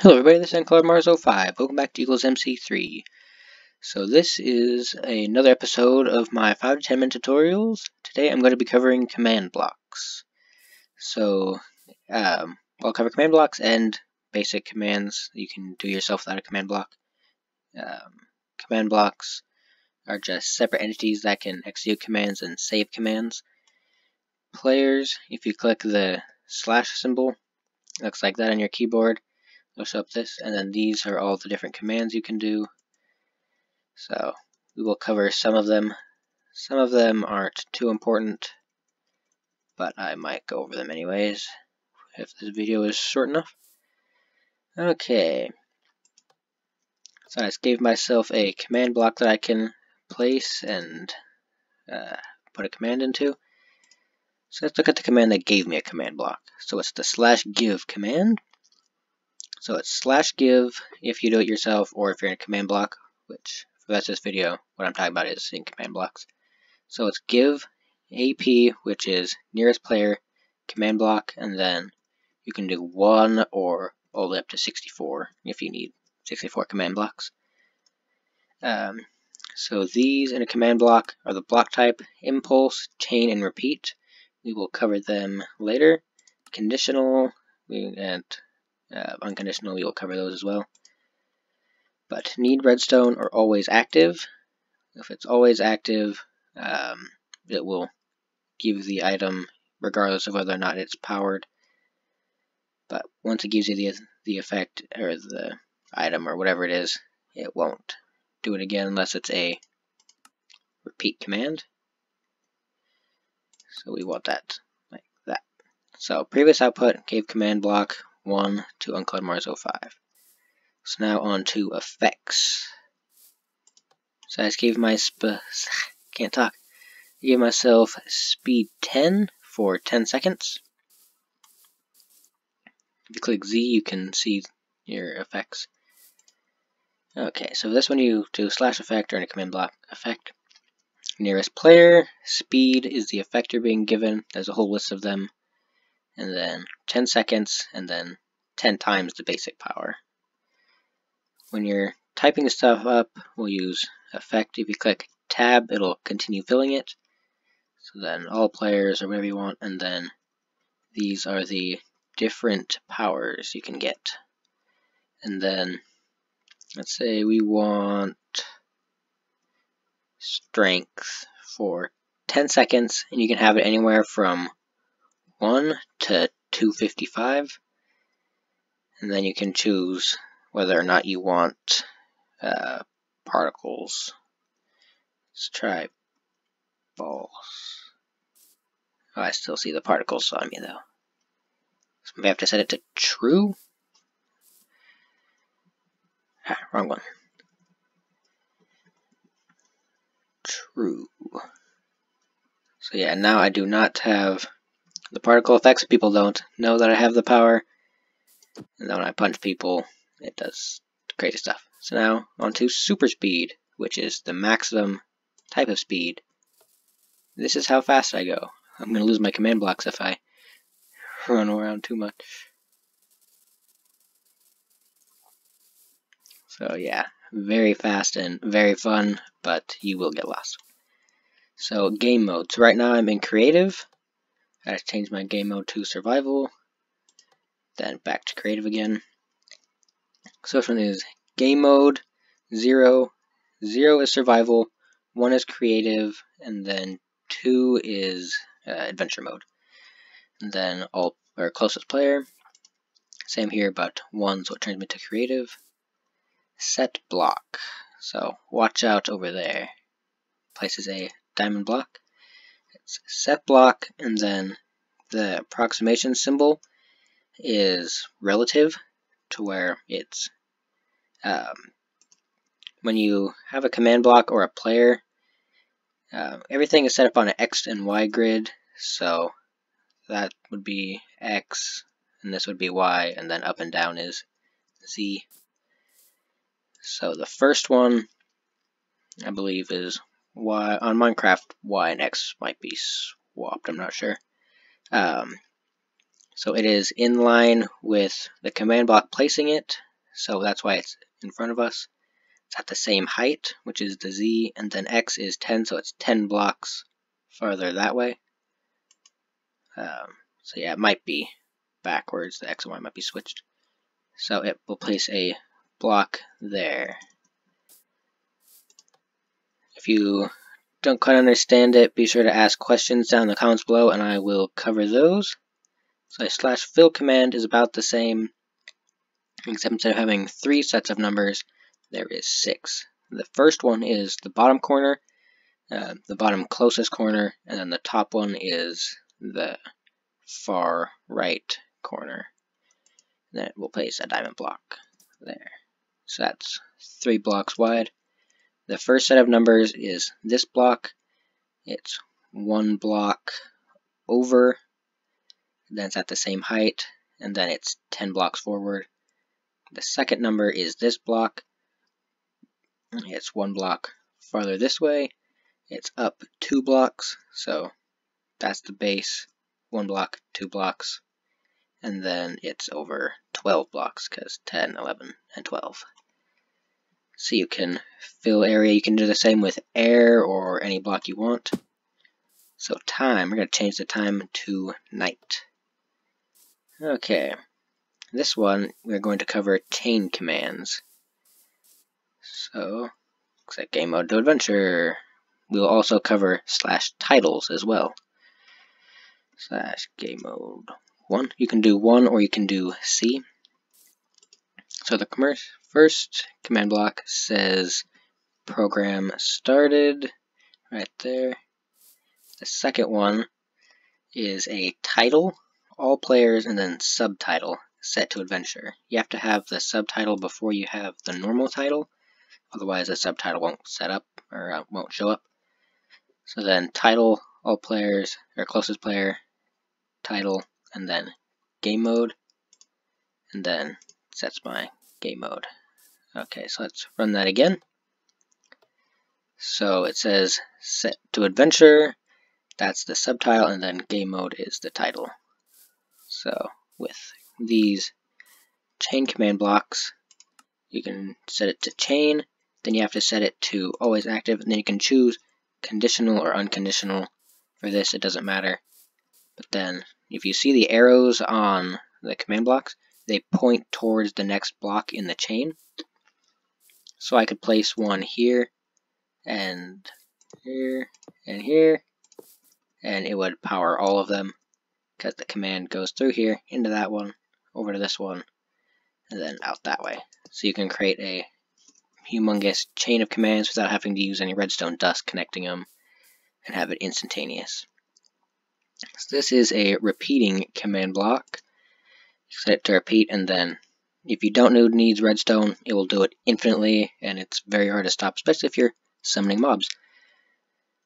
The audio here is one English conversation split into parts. Hello everybody, this is UncoloredMars05. Welcome back to E=MC3. So this is another episode of my 5 to 10 minute tutorials. Today I'm going to be covering command blocks. So I'll cover command blocks and basic commands you can do yourself without a command block. Command blocks are just separate entities that can execute commands and save commands. Players, if you click the slash symbol, it looks like that on your keyboard. We'll show up this, and then these are all the different commands you can do. So we will cover some of them. Some of them aren't too important, but I might go over them anyways if this video is short enough. Okay, so I just gave myself a command block that I can place and put a command into. So let's look at the command that gave me a command block. So it's the slash give command. So it's slash give if you do it yourself or if you're in a command block, which for that's this video, what I'm talking about is in command blocks. So it's give AP, which is nearest player, command block, and then you can do 1 or all the way up to 64 if you need 64 command blocks. So these in a command block are the block type, impulse, chain, and repeat. We will cover them later. Conditional and unconditional, we will cover those as well. But need redstone or always active. If it's always active, it will give the item regardless of whether or not it's powered. But once it gives you the effect or the item or whatever it is, it won't do it again unless it's a repeat command. So we want that like that. So previous output gave command block 1 to UncoloredMars05. So now on to effects. So I just gave myself speed 10 for 10 seconds. If you click Z, you can see your effects. Okay, so this one you do slash effect or in a command block effect. Nearest player, speed is the effect you're being given. There's a whole list of them. And then 10 seconds, and then 10 times the basic power. When you're typing stuff up, we'll use effect. If you click tab, it'll continue filling it. So then all players or whatever you want, and then these are the different powers you can get. And then let's say we want strength for 10 seconds, and you can have it anywhere from 1 to 255, and then you can choose whether or not you want particles. Let's try balls. Oh, I still see the particles on me though. So we have to set it to true. Ah, wrong one. True. So yeah, now I do not have the particle effects. People don't know that I have the power, and then when I punch people, it does crazy stuff. So now on to super speed, which is the maximum type of speed. This is how fast I go. I'm going to lose my command blocks if I run around too much. So yeah, very fast and very fun, but you will get lost. So game mode. So right now I'm in creative. I change my game mode to survival, then back to creative again. So this one is game mode, 0 is survival, 1 is creative, and then 2 is adventure mode. And then all or closest player, same here, but 1's what turns me to creative. Set block, so watch out over there, places a diamond block. Set block, and then the approximation symbol is relative, to where it's when you have a command block or a player, everything is set up on an X and Y grid, so that would be X, and this would be Y, and then up and down is Z. So the first one, I believe, is Y. On Minecraft, Y and X might be swapped, I'm not sure. So it is in line with the command block placing it, so that's why it's in front of us. It's at the same height, which is the Z, and then X is 10, so it's 10 blocks further that way. So yeah, it might be backwards, the X and Y might be switched. So it will place a block there. If you don't quite understand it, be sure to ask questions down in the comments below and I will cover those. So a slash fill command is about the same, except instead of having 3 sets of numbers, there is 6. The first one is the bottom corner, the bottom closest corner, and then the top one is the far right corner. And then we'll place a diamond block there. So that's 3 blocks wide. The first set of numbers is this block. It's 1 block over, then it's at the same height, and then it's 10 blocks forward. The second number is this block. It's 1 block farther this way. It's up 2 blocks, so that's the base. 1 block, 2 blocks, and then it's over 12 blocks, because 10, 11, and 12. So you can fill area, you can do the same with air or any block you want. So time, we're going to change the time to night. Okay, this one we're going to cover chain commands. So, looks like game mode to adventure. We'll also cover slash titles as well. Slash game mode 1. You can do 1 or you can do C. So the first command block says program started right there. The second one is a title, all players, and then subtitle set to adventure. You have to have the subtitle before you have the normal title, otherwise the subtitle won't set up or won't show up. So then title, all players, or closest player, title, and then game mode, and then that's my game mode. Okay, so let's run that again. So it says set to adventure, that's the subtitle, and then game mode is the title. So with these chain command blocks, you can set it to chain, then you have to set it to always active, and then you can choose conditional or unconditional. For this, it doesn't matter. But then if you see the arrows on the command blocks, they point towards the next block in the chain. So I could place one here, and here, and here, and it would power all of them, because the command goes through here, into that one, over to this one, and then out that way. So you can create a humongous chain of commands without having to use any redstone dust connecting them, and have it instantaneous. So this is a repeating command block. Set it to repeat, and then if you don't need redstone, it will do it infinitely, and it's very hard to stop, especially if you're summoning mobs.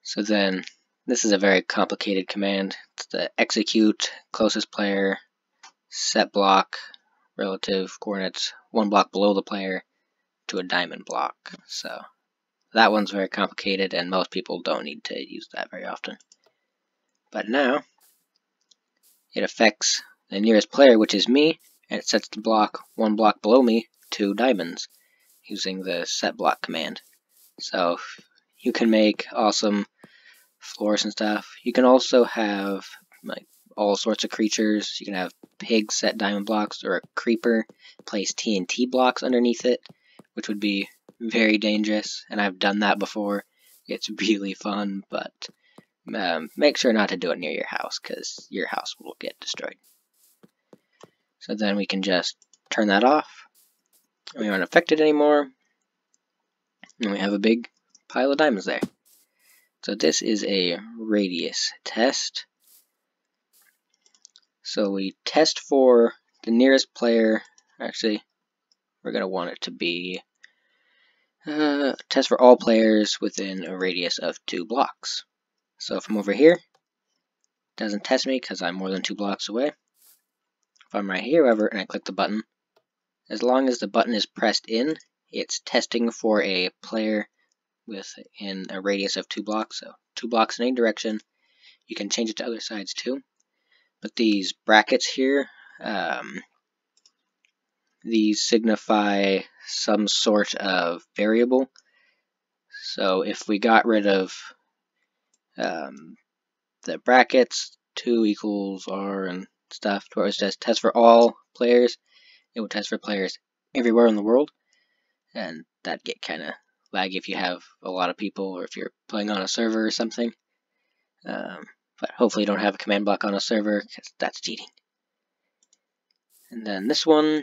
So then this is a very complicated command. It's the execute closest player, set block, relative coordinates 1 block below the player to a diamond block. So that one's very complicated, and most people don't need to use that very often. But now it affects the nearest player, which is me, and it sets the block 1 block below me to diamonds using the set block command. So you can make awesome floors and stuff. You can also have like all sorts of creatures. You can have pigs set diamond blocks, or a creeper place TNT blocks underneath it, which would be very dangerous, and I've done that before. It's really fun, but make sure not to do it near your house, because your house will get destroyed. So then we can just turn that off, and we aren't affected anymore, and we have a big pile of diamonds there. So this is a radius test. So we test for the nearest player. Actually, we're going to want it to be test for all players within a radius of 2 blocks. So from over here, it doesn't test me because I'm more than 2 blocks away. If I'm right here, however, and I click the button, as long as the button is pressed in, it's testing for a player within a radius of 2 blocks. So 2 blocks in any direction. You can change it to other sides too. But these brackets here, These signify some sort of variable. So if we got rid of the brackets, 2 equals r and stuff, where it says test for all players, it would test for players everywhere in the world. And that'd get kind of laggy if you have a lot of people or if you're playing on a server or something. But hopefully you don't have a command block on a server, because that's cheating. And then this one,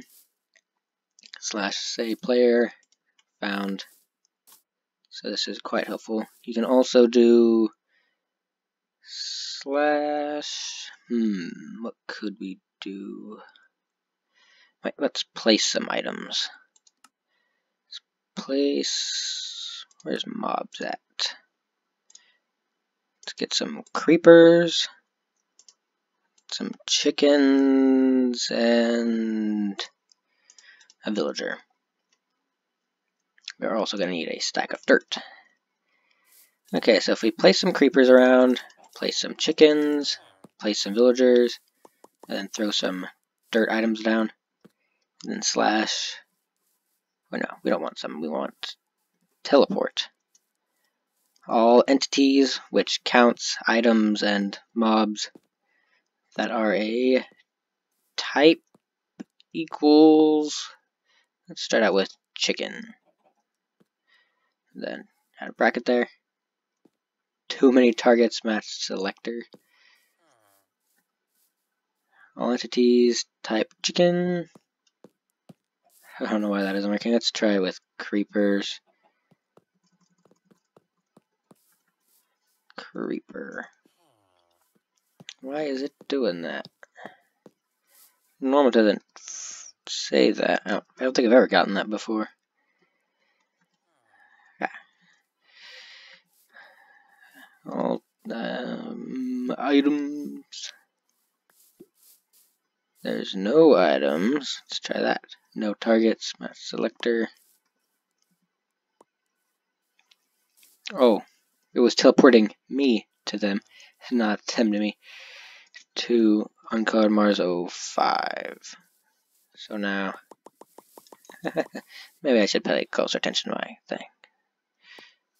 slash say player found. So this is quite helpful. You can also do slash, what could we do? Right, let's place some items. Let's place, where's mobs at? Let's get some creepers, some chickens, and a villager. We're also going to need a stack of dirt. Okay, so if we place some creepers around, place some chickens, place some villagers, and then throw some dirt items down, and then slash, oh no, we don't want some, we want teleport. All entities, which counts items and mobs that are a type, equals, let's start out with chicken. Then add a bracket there. Too many targets match selector. All entities type chicken. I don't know why that isn't working. Let's try with creepers. Creeper. Why is it doing that? Normal doesn't say that. I don't think I've ever gotten that before. All items. There's no items. Let's try that. No targets. Match selector. Oh, it was teleporting me to them, not them to me. To UncoloredMars05. So now, maybe I should pay closer attention to my thing.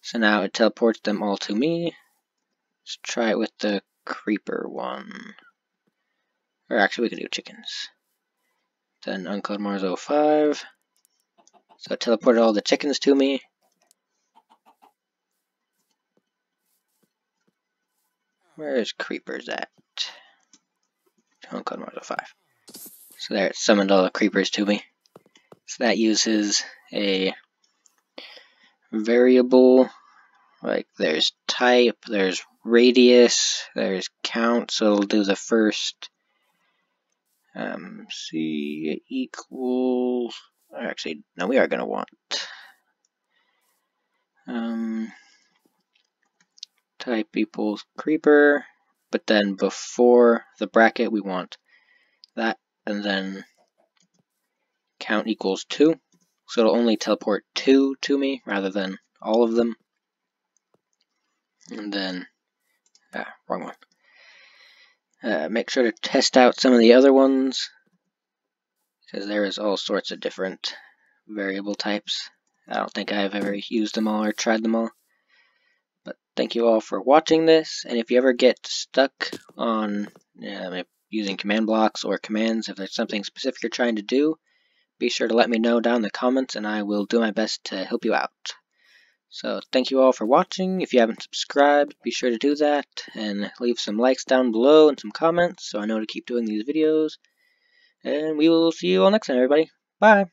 So now it teleports them all to me. Let's try it with the creeper one. Or actually, we could do chickens. Then UncoloredMars05. So it teleported all the chickens to me. Where is creepers at? UncoloredMars05. So there, it summoned all the creepers to me. So that uses a variable. Like there's type, there's radius, there's count, so it'll do the first C equals, actually no, we are gonna want type equals creeper, but then before the bracket we want that, and then count equals 2, so it'll only teleport 2 to me rather than all of them. And then, wrong one. Make sure to test out some of the other ones, because there is all sorts of different variable types. I don't think I've ever used them all or tried them all. But thank you all for watching this, and if you ever get stuck on using command blocks or commands, if there's something specific you're trying to do, be sure to let me know down in the comments, and I will do my best to help you out. So thank you all for watching. If you haven't subscribed, be sure to do that, and leave some likes down below and some comments so I know to keep doing these videos. And we will see you all next time, everybody. Bye!